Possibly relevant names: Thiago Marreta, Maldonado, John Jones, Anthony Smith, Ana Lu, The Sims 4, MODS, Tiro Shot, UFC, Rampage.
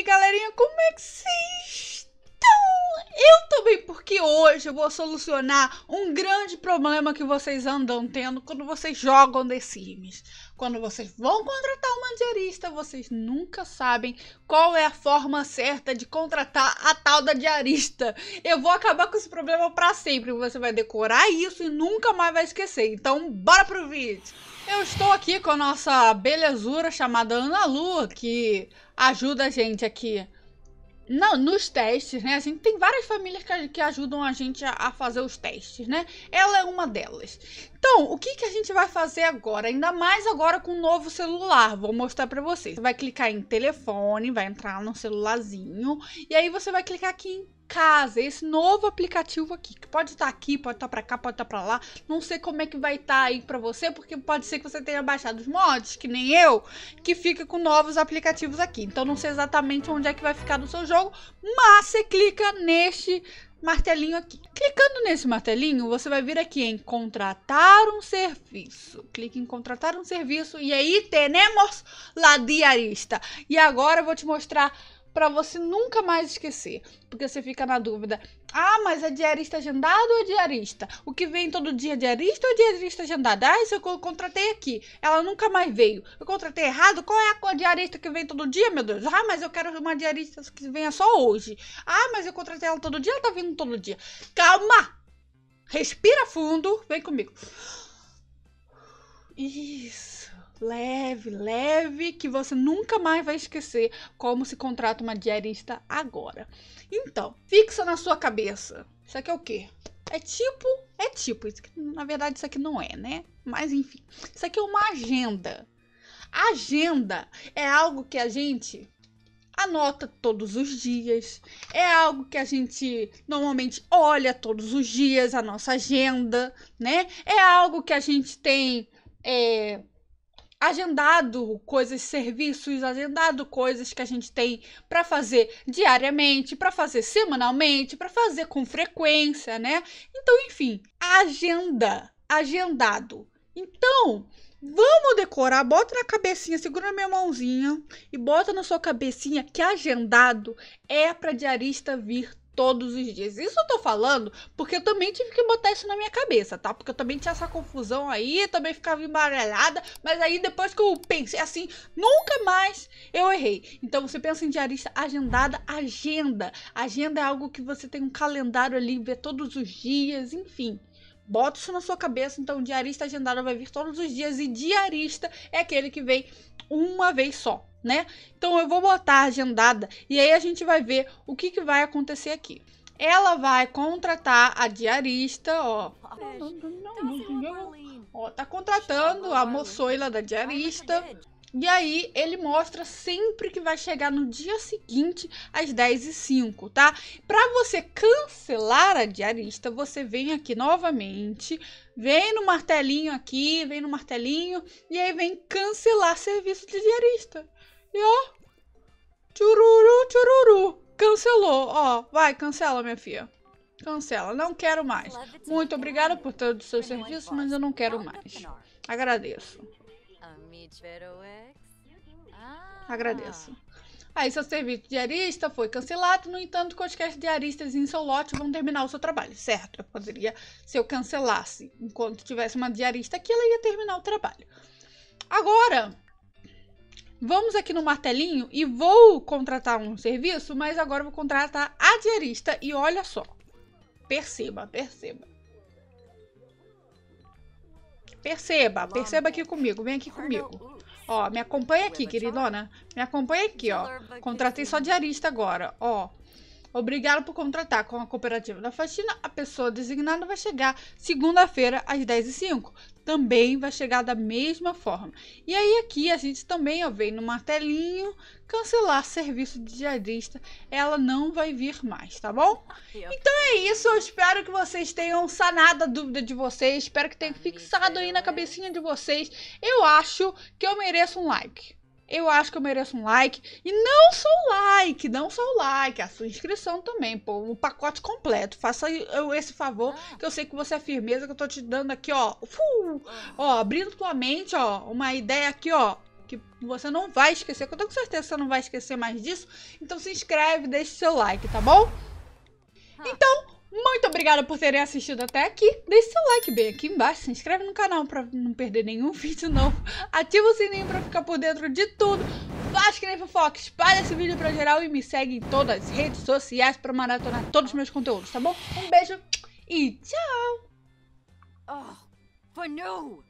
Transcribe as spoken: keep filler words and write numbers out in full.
aí, galerinha, como é que vocês estão? Eu também, porque hoje eu vou solucionar um grande problema que vocês andam tendo quando vocês jogam The Sims. Quando vocês vão contratar um diarista, vocês nunca sabem qual é a forma certa de contratar a tal da diarista. Eu vou acabar com esse problema pra sempre, você vai decorar isso e nunca mais vai esquecer. Então, bora pro vídeo! Eu estou aqui com a nossa belezura chamada Ana Lu, que ajuda a gente aqui Não, nos testes, né? A gente tem várias famílias que, que ajudam a gente a, a fazer os testes, né? Ela é uma delas. Então, o que, que a gente vai fazer agora? Ainda mais agora com o novo celular. Vou mostrar pra vocês. Você vai clicar em telefone, vai entrar no celularzinho. E aí você vai clicar aqui em casa, esse novo aplicativo aqui, que pode estar aqui, pode estar pra cá, pode estar pra lá, não sei como é que vai estar aí pra você, porque pode ser que você tenha baixado os mods, que nem eu, que fica com novos aplicativos aqui, então não sei exatamente onde é que vai ficar no seu jogo, mas você clica neste martelinho aqui. Clicando nesse martelinho, você vai vir aqui em contratar um serviço. Clique em contratar um serviço e aí temos la diarista. E agora eu vou te mostrar para você nunca mais esquecer, porque você fica na dúvida: ah, mas é diarista agendado ou é diarista? O que vem todo dia é diarista ou é diarista agendado? Ah, isso eu contratei aqui, ela nunca mais veio, eu contratei errado, qual é a diarista que vem todo dia, meu Deus? Ah, mas eu quero uma diarista que venha só hoje. Ah, mas eu contratei ela todo dia, ela tá vindo todo dia. Calma! Respira fundo, vem comigo. Isso! Leve, leve, que você nunca mais vai esquecer como se contrata uma diarista agora. Então, fixa na sua cabeça. Isso aqui é o quê? É tipo, é tipo. Isso aqui, na verdade, isso aqui não é, né? Mas, enfim. Isso aqui é uma agenda. A agenda é algo que a gente anota todos os dias. É algo que a gente normalmente olha todos os dias, a nossa agenda, né? É algo que a gente tem... É... agendado coisas, serviços, agendado coisas que a gente tem para fazer diariamente, para fazer semanalmente, para fazer com frequência, né? Então, enfim, agenda, agendado. Então, vamos decorar, bota na cabecinha, segura na minha mãozinha e bota na sua cabecinha que agendado é para diarista vir todos os dias. Isso eu tô falando porque eu também tive que botar isso na minha cabeça, tá? Porque eu também tinha essa confusão aí, também ficava embaralhada, mas aí depois que eu pensei assim, nunca mais eu errei. Então você pensa em diarista agendada, agenda. Agenda é algo que você tem um calendário ali, vê todos os dias, enfim. Bota isso na sua cabeça, então diarista agendada vai vir todos os dias e diarista é aquele que vem uma vez só, né? Então eu vou botar agendada e aí a gente vai ver o que, que vai acontecer aqui. Ela vai contratar a diarista, ó. Ó, tá contratando a moçoila da diarista. E aí ele mostra sempre que vai chegar no dia seguinte às dez e cinco, tá? Para você cancelar a diarista, você vem aqui novamente, vem no martelinho aqui, vem no martelinho e aí vem cancelar serviço de diarista. E ó, tchururu, tchururu, cancelou, ó, vai, cancela, minha filha. Cancela, não quero mais. Muito obrigada por todo o seu serviço, mas eu não quero mais. Agradeço. Agradeço. Aí seu serviço de diarista foi cancelado. No entanto, quaisquer diaristas em seu lote vão terminar o seu trabalho, certo? Eu poderia, se eu cancelasse enquanto tivesse uma diarista aqui, ela ia terminar o trabalho. Agora, vamos aqui no martelinho e vou contratar um serviço, mas agora vou contratar a diarista e olha só. Perceba, perceba. Perceba, perceba aqui comigo, vem aqui comigo. Ó, me acompanha aqui, queridona. Me acompanha aqui, ó. Contratei só diarista agora, ó. Obrigado por contratar com a cooperativa da faxina. A pessoa designada vai chegar segunda-feira às dez e cinco. Também vai chegar da mesma forma. E aí aqui a gente também, ó, vem no martelinho, cancelar serviço de diarista. Ela não vai vir mais, tá bom? Então é isso, eu espero que vocês tenham sanado a dúvida de vocês. Espero que tenha fixado aí na cabecinha de vocês. Eu acho que eu mereço um like. Eu acho que eu mereço um like. E não só o like, não só o like, a sua inscrição também, pô, o pacote completo. Faça eu esse favor, que eu sei que você é firmeza, que eu tô te dando aqui, ó. Ó, abrindo tua mente, ó, uma ideia aqui, ó. que você não vai esquecer, que eu tô com certeza que você não vai esquecer mais disso. Então se inscreve, deixa seu like, tá bom? Então, muito obrigada por terem assistido até aqui. Deixe seu like bem aqui embaixo, se inscreve no canal pra não perder nenhum vídeo novo. Ativa o sininho pra ficar por dentro de tudo. Faz que nem fofoca, espalha esse vídeo pra geral e me segue em todas as redes sociais pra maratonar todos os meus conteúdos, tá bom? Um beijo e tchau! Oh, for no.